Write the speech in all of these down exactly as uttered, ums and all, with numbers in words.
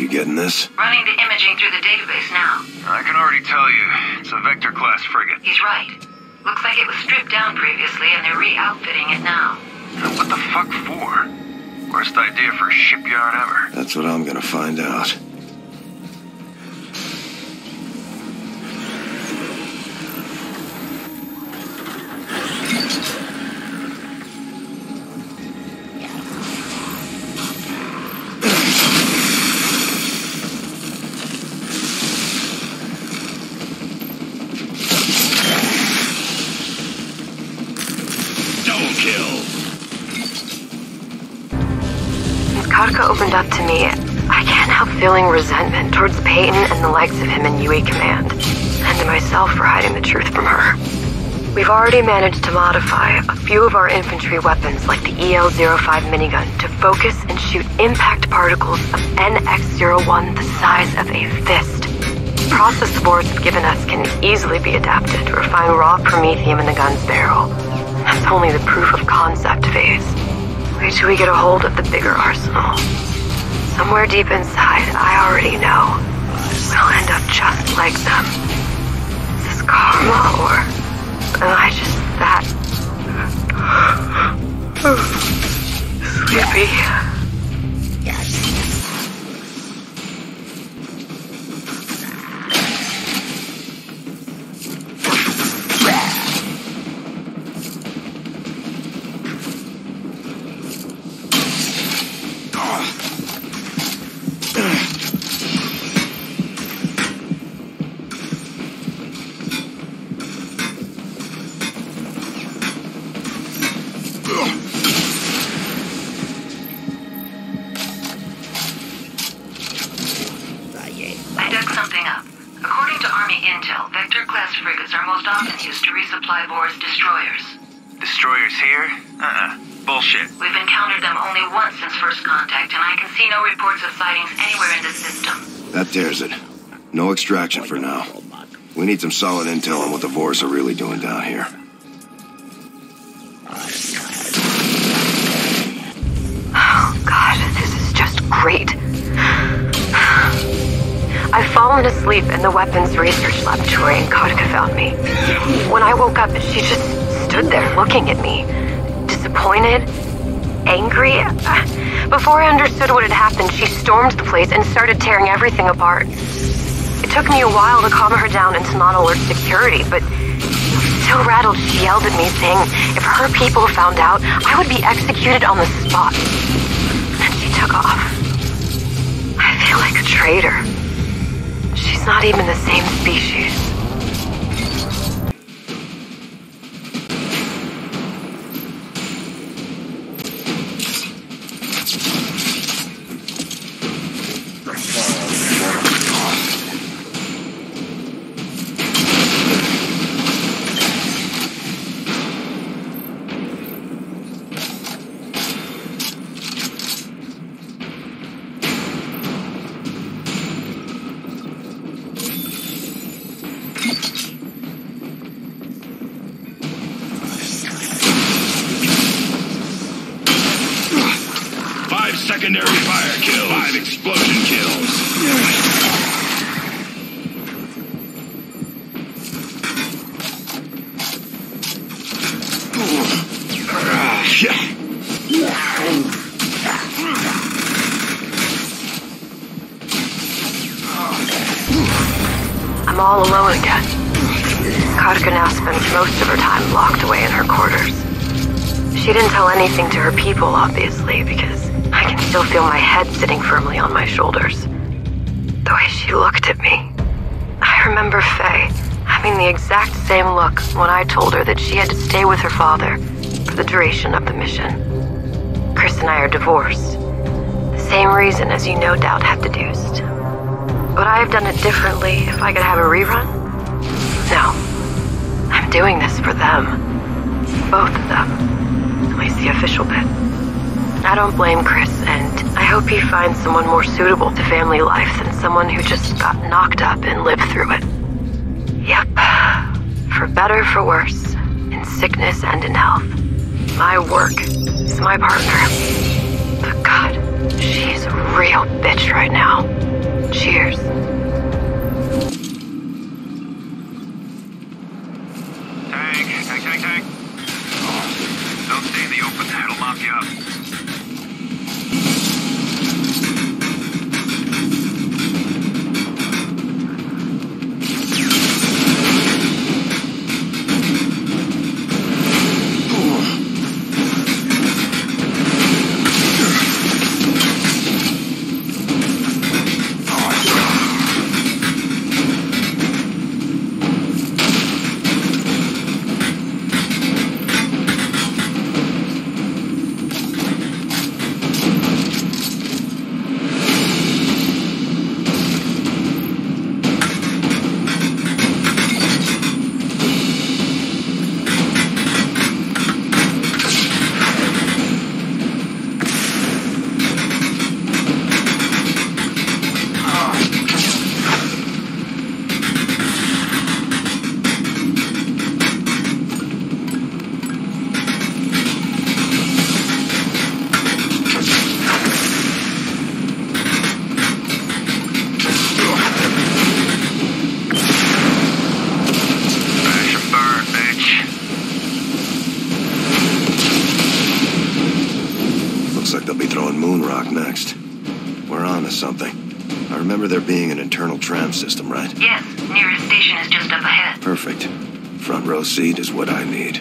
you getting this? Running the imaging through the database now. I can already tell you, it's a Vector-class frigate. He's right. Looks like it was stripped down previously, and they're re-outfitting it now. And what the fuck for? Worst idea for a shipyard ever. That's what I'm gonna find out. Kotka opened up to me. I can't help feeling resentment towards Peyton and the likes of him in U A Command, and to myself for hiding the truth from her. We've already managed to modify a few of our infantry weapons like the E L zero five minigun to focus and shoot impact particles of N X zero one the size of a fist. The process the Vores have given us can easily be adapted to refine raw promethium in the gun's barrel. That's only the proof of concept phase. Wait till we get a hold of the bigger arsenal. Somewhere deep inside, I already know. We'll end up just like them. Is this karma or am I just that sleepy? Vores destroyers. Destroyers here? Uh-uh. Bullshit. We've encountered them only once since first contact, and I can see no reports of sightings anywhere in the system. That dares it. No extraction for now. We need some solid intel on what the Vores are really doing down here. Oh, God, this is just great. I've fallen asleep in the weapons research laboratory and Kotka found me. When I woke up, she just stood there looking at me. Disappointed, angry. Before I understood what had happened, she stormed the place and started tearing everything apart. It took me a while to calm her down and to not alert security, but so rattled she yelled at me saying if her people found out, I would be executed on the spot. And she took off. I feel like a traitor. It's not even the same species. Secondary fire kills. Five explosion kills. I'm all alone again. Karka now spends most of her time locked away in her quarters. She didn't tell anything to her people, obviously, because I can still feel my head sitting firmly on my shoulders. The way she looked at me. I remember Faye having the exact same look when I told her that she had to stay with her father for the duration of the mission. Chris and I are divorced. The same reason as you no doubt have deduced. Would I have done it differently if I could have a rerun? No. I'm doing this for them. Both of them. At least the official bit. I don't blame Chris, and I hope he finds someone more suitable to family life than someone who just got knocked up and lived through it. Yep. For better, for worse, in sickness and in health. My work is my partner. But God, she's a real bitch right now. Cheers. Tag, tag, tag, tag. Oh, don't stay in the open. It'll lock you up. System, right? Yes. Nearest station is just up ahead. Perfect. Front row seat is what I need.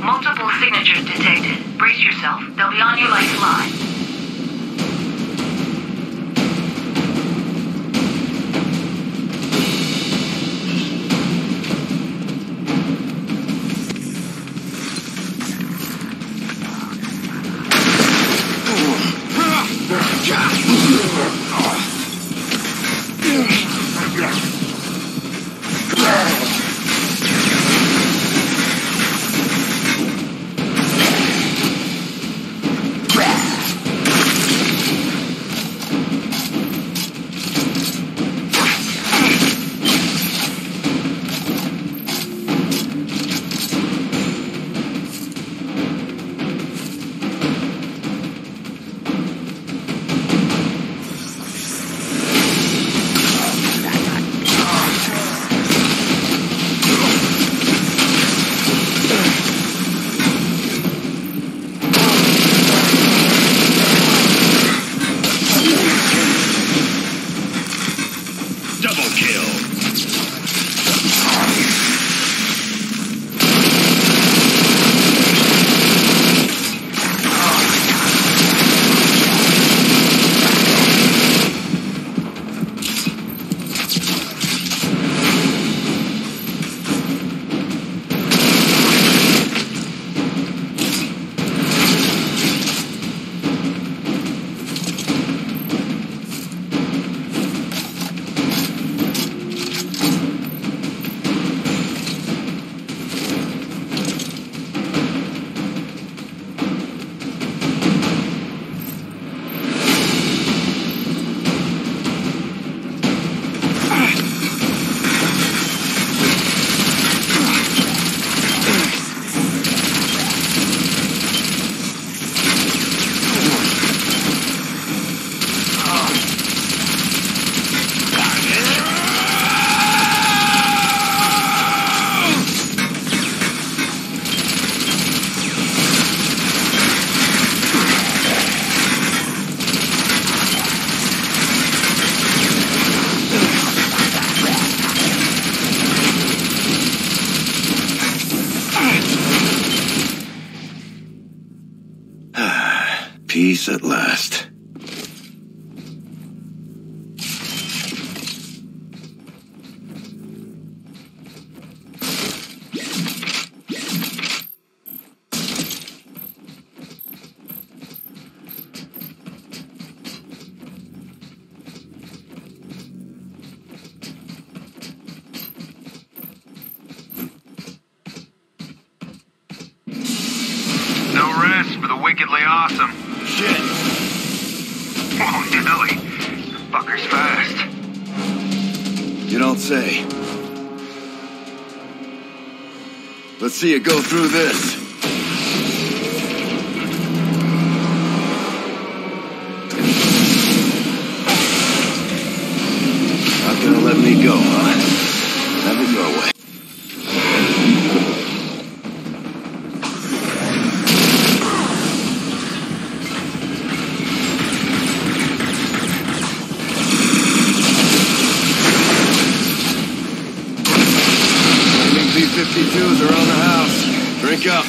Multiple signatures detected. Brace yourself. They'll be on you like flies. At last. No rest for the wickedly awesome. Shit. Whoa, Nelly. The fucker's fast. You don't say. Let's see you go through this. fifty-twos around the house. Drink up.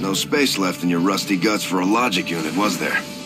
No space left in your rusty guts for a logic unit, was there?